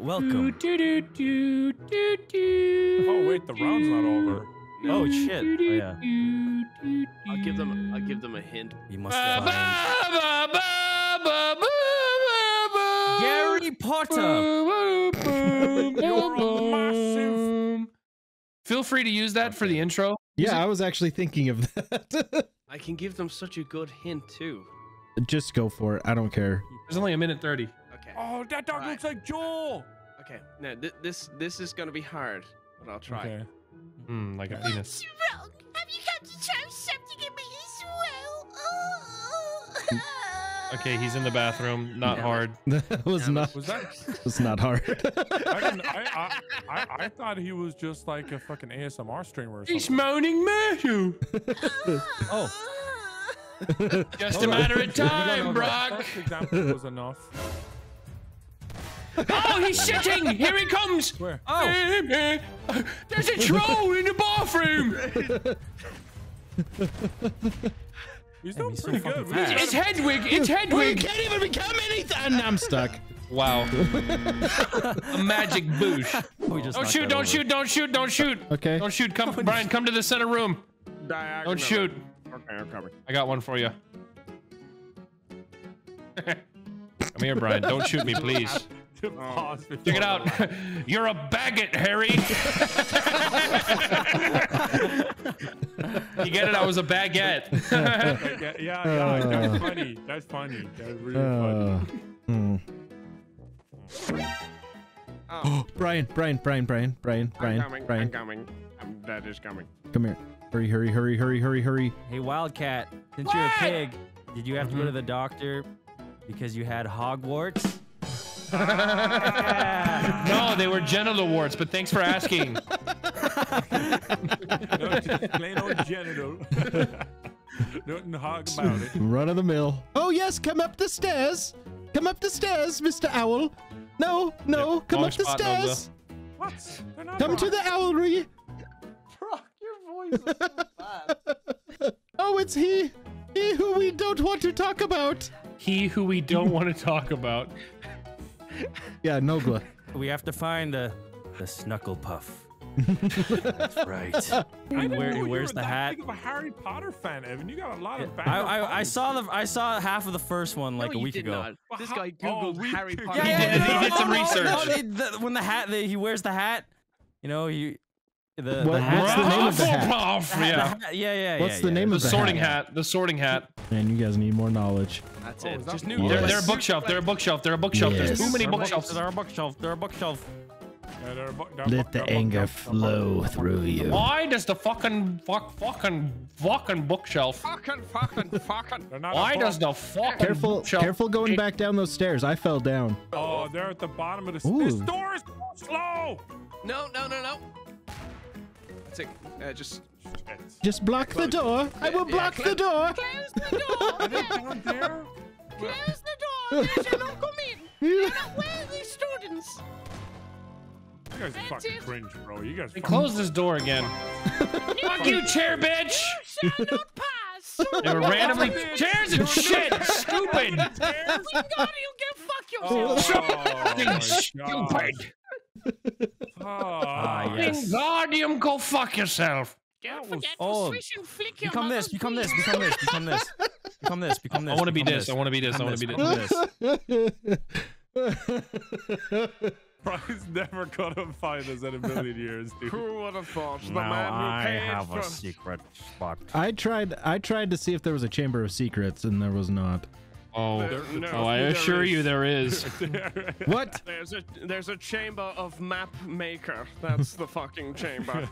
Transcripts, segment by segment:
Welcome. Oh wait, the round's not over. No. Oh shit. Oh, yeah. I'll give them a hint. You must find Harry Potter. You're a massive. Feel free to use that for the intro. Yeah, I was actually thinking of that. I can give them such a good hint too. Just go for it. I don't care. There's only a minute 30. Okay. Oh, that dog looks like Joel. Okay. No, this is gonna be hard, but I'll try. Okay. Like a penis. That's wrong. Have you got to try something in me as well? Oh. Okay, he's in the bathroom. Not hard. That was not. Was that? Was not hard. I thought he was just like a fucking ASMR streamer. Or something. He's moaning Matthew. Oh. Just a matter of time, Brock. Example was enough. Oh, he's shitting! Here he comes! Where? Oh, there's a troll in the bathroom. He's doing pretty good. It's Hedwig. It's Hedwig. We can't even become anything. I'm stuck. Wow. A magic boosh. Don't shoot! Don't shoot! Don't shoot! Don't shoot! Okay. Don't shoot! Come, Brian. Come to the center room. Diagonal. Don't shoot. Okay, I'm covered. I got one for you. Come here, Brian. Don't shoot me, please. Check it out. You're a baggot, Harry. You get it? I was a baguette. yeah. That's funny. That's funny. That's really funny. Oh, Brian. I'm coming. That is coming. Come here. Hurry, hurry, hurry, hurry, hurry, hurry. Hey, Wildcat, since you're a pig, did you have to go to the doctor because you had Hogwarts? No, they were genital warts, but thanks for asking. No, just plain old genital. Nothing hog about it. Run of the mill. Oh, yes, come up the stairs. Come up the stairs, Mr. Owl. No, no, yep, come up the stairs. What? Come to the owlry. Brock, your voice is so bad. Oh, it's he. He who we don't want to talk about. He who we don't want to talk about. Yeah, Nogla. We have to find the Snuckle Puff. That's right. Where's the hat? I'm a Harry Potter fan, Evan. You got a lot of. I saw half of the first one like a week ago. Well, this guy Googled Harry Potter. Yeah, he did some research. When the hat, he wears the hat. You know, the hat's the name of the hat. Yeah. What's the name of the hat? The sorting hat. The sorting hat. Man, you guys need more knowledge. That's it. Just new. They're a bookshelf. They're a bookshelf. They're a bookshelf. There's too many bookshelves. They're a bookshelf. They're a bookshelf. Let the anger flow through you. Why does the fucking bookshelf? Fucking. Why does the fucking careful going back down those stairs. I fell down. Oh, they're at the bottom of the stairs. This door is slow. No. That's it. Just block the door. I will block the door. Close the door. Close the door. You shall not come in. You're not worthy students. You guys are fucking cringe, bro. You guys. Close this door again. Fuck you, chair bitch. You shall not pass. They were randomly chairs and shit. Stupid. God, you'll go fuck yourself. Stupid. Guardian, go fuck yourself. Don't forget to swish and flick your mother's feet. Become this. I want to be this. Brian's never gonna find us at a million years, dude. Who would have thought? The man who I have a secret spot. I tried to see if there was a Chamber of Secrets, and there was not. Oh, I assure you there is. What? There's a chamber of map maker. That's the fucking chamber.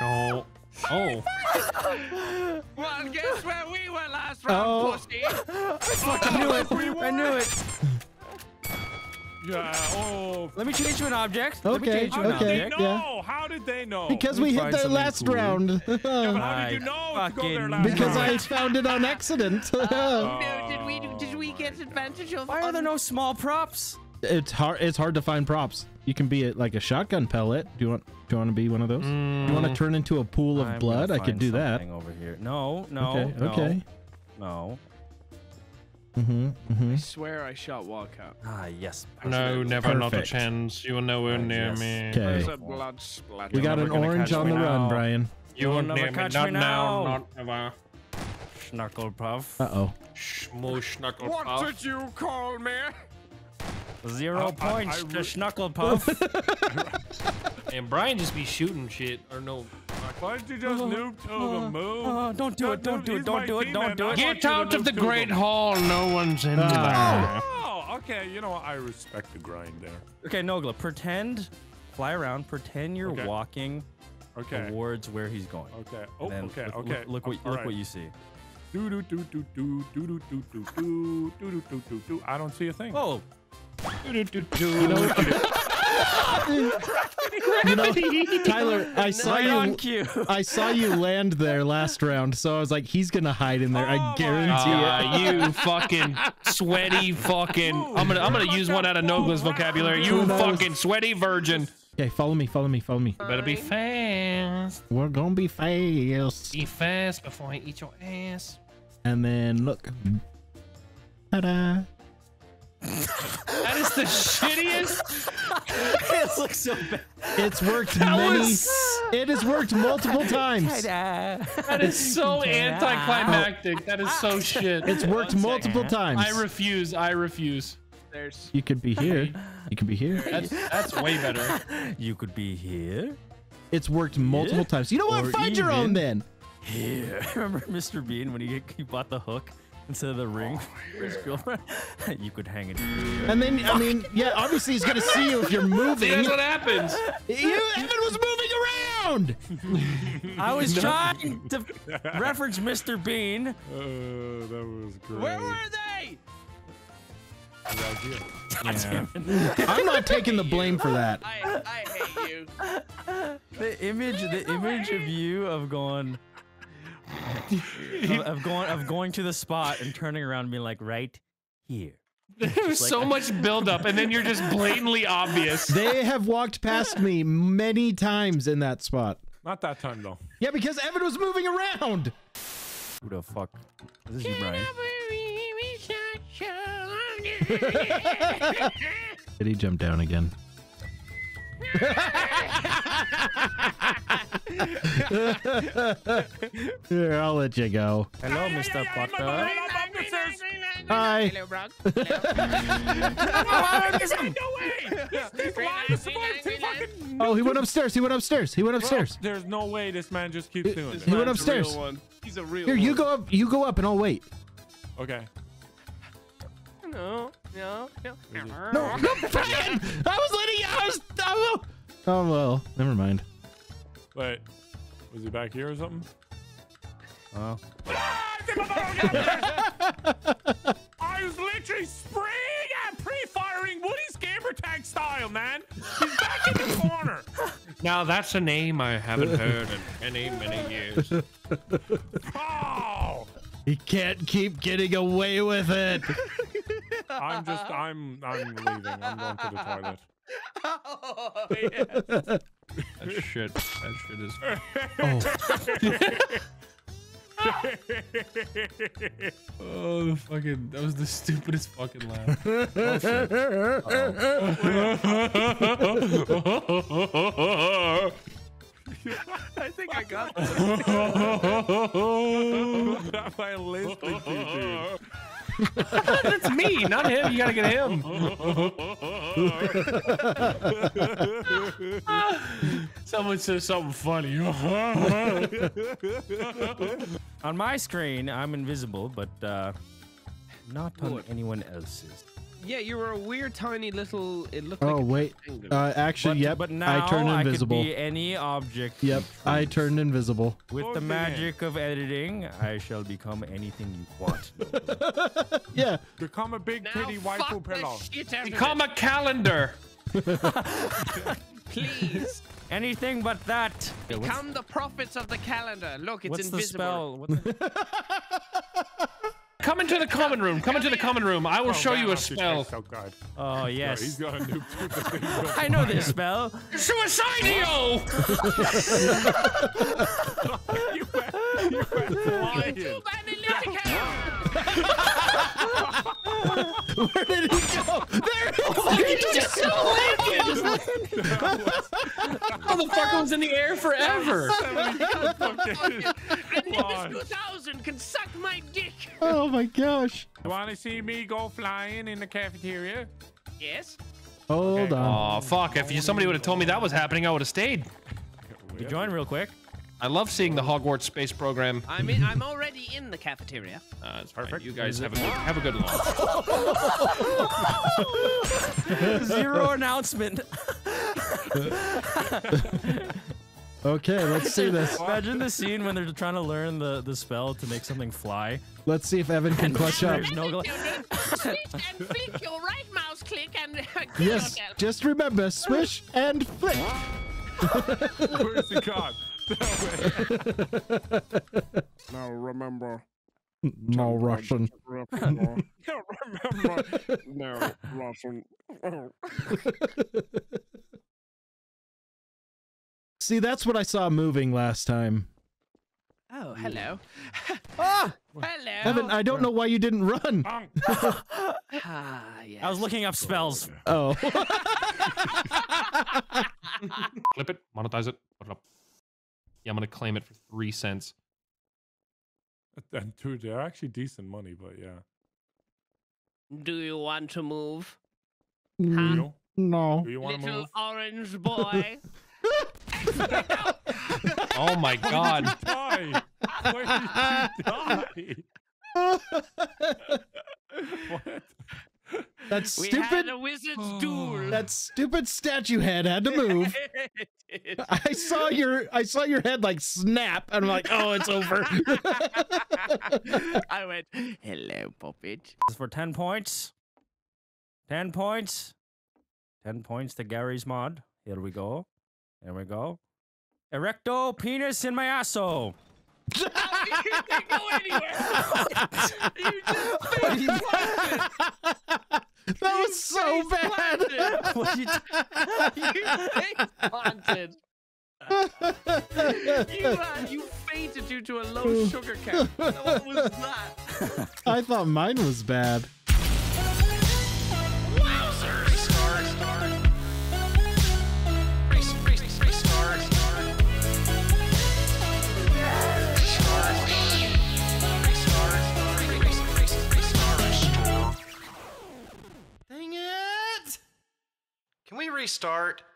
Oh. Oh. Well, guess where we were last round, pussy. I fucking knew it. I knew it. Yeah. Oh. Let me change to an object. Okay. Okay. Yeah. How did they know? Because we hit the last round. Yeah, but how did you know to go there last round? Because I found it on accident. No, did we get advantage of? Why are there no small props? It's hard to find props. You can be like a shotgun pellet. Do you want to be one of those? Mm. You want to turn into a pool of blood? I could do that. Over here. No. Okay. No. I swear I shot Wildcat. Ah, yes. No, never. Perfect. Not a chance. You are nowhere near me. There's a blood splatter. We got an orange on the run, Brian. You will never catch me now. Not ever. Schnucklepuff. Uh-oh. Shmoo Schnucklepuff. What did you call me? 0 points to Schnucklepuff. And Brian just be shooting shit. Or no. Why did you just noob to the moon? Don't do it. Don't do it. Don't do it. Don't do it. Get out of the Great Hall. No one's in there. Oh, okay. You know what? I respect the grind there. Okay, Nogla, pretend. Fly around. Pretend you're walking towards where he's going. Okay. Oh, okay. Okay. Look what you see. I don't see a thing. Oh. You know, Tyler, I saw you land there last round, so I was like, he's gonna hide in there. I guarantee it. You fucking sweaty fucking. I'm gonna use one out of Nogla's vocabulary. You fucking sweaty virgin. Okay, follow me, follow me, follow me. You better be fast. We're gonna be fast. Be fast before I eat your ass. And then look. Ta-da. That is the shittiest. It looks so bad. It's worked It has worked multiple times. That is so anticlimactic. That is so shit. It's worked multiple times. I refuse. I refuse. There's. You could be here. You could be here. That's way better. You could be here. It's worked multiple times. You know what? Find your own then. Here. Remember Mr. Bean when he bought the hook? Instead of the ring for his girlfriend, you could hang it. And then, I mean, yeah, obviously he's gonna see you if you're moving. That's what happens. Evan was moving around. I was trying to reference Mr. Bean. Oh, that was great. Where were they? Yeah. I'm not taking the blame for that. I hate you. The image of you going. of going to the spot and turning around and being like, right here. There was so much buildup, and then you're just blatantly obvious. They have walked past me many times in that spot. Not that time though. Yeah, because Evan was moving around. Who the fuck? This is Brian. Did he jump down again? Here, I'll let you go. Hello, Mr. Potter. Hi. Hello, Brock. Oh, he went upstairs. He went upstairs. He went upstairs. There's no way this man just keeps doing it. He went upstairs. He's a real one. Here, you go up. You go up, and I'll wait. Okay. No. No, no, no, no, Brian! I was letting you. Oh well, never mind. Wait, was he back here or something? Oh. I was literally spraying at pre-firing Woody's gamer tag style, man. He's back in the corner. Now that's a name I haven't heard in many years. Oh! He can't keep getting away with it. I'm leaving. I'm going to the toilet. Oh, yes. That shit is. Oh. Oh, the fucking. That was the stupidest fucking laugh. Oh, shit. Uh-oh. I think I got that. Got my list, dude. That's me, not him. You gotta get him. Someone says something funny. On my screen, I'm invisible, but not on anyone else's. Yeah, you were a weird, tiny little. It looked like. Oh wait, actually, yep. But now I turned invisible. I could be any object. Yep, I turned invisible. With the magic of editing, I shall become anything you want. Yeah. Become a big, pretty white pillow. Become a calendar. Please. Anything but that. Become the prophets of the calendar. Look, it's invisible. What's the spell? Come into the common room. Come into the common room. I will show you a spell. Oh, yes. He's got a new I know this spell. Suicidio! You went flying. Where did he go? There he is! Oh, he just landed! Motherfucker was in the air forever! Nimbus 2000 can suck my dick! Oh my gosh! You wanna see me go flying in the cafeteria? Yes. Hold on. Oh fuck, if somebody would have told me that was happening, I would have stayed. You join real quick. I love seeing the Hogwarts space program. I mean, I'm already in the cafeteria. It's perfect. You guys have a good launch. Zero announcement. Okay, let's see this. Imagine the scene when they're trying to learn the spell to make something fly. Let's see if Evan can clutch up. Swish and flick your right mouse click and kill yourself. Just remember, swish and flick. Where's the card? Now remember. No Russian. Remember. No Russian. See, that's what I saw moving last time. Oh, hello. Ah! Hello. Evan, I don't know why you didn't run. Yes. I was looking up spells. Oh. Flip it, monetize it, put it up. Yeah, I'm gonna claim it for 3 cents. Dude, they're actually decent money, but yeah. Do you want to move? Huh? No. Do you want to move? Little orange boy. Oh my god. Where did you die? What? That stupid, had a wizard's duel. That stupid statue head had to move. I saw your head like snap, and I'm like, oh, it's over. I went, hello, Poppage. For 10 points. 10 points. 10 points to Gary's Mod. Here we go. There we go. Erecto penis in my asshole. You didn't go anywhere. You just face planted. That was so bad. You face planted. You fainted due to a low sugar count. What was that? I thought mine was bad. Dang it! Can we restart?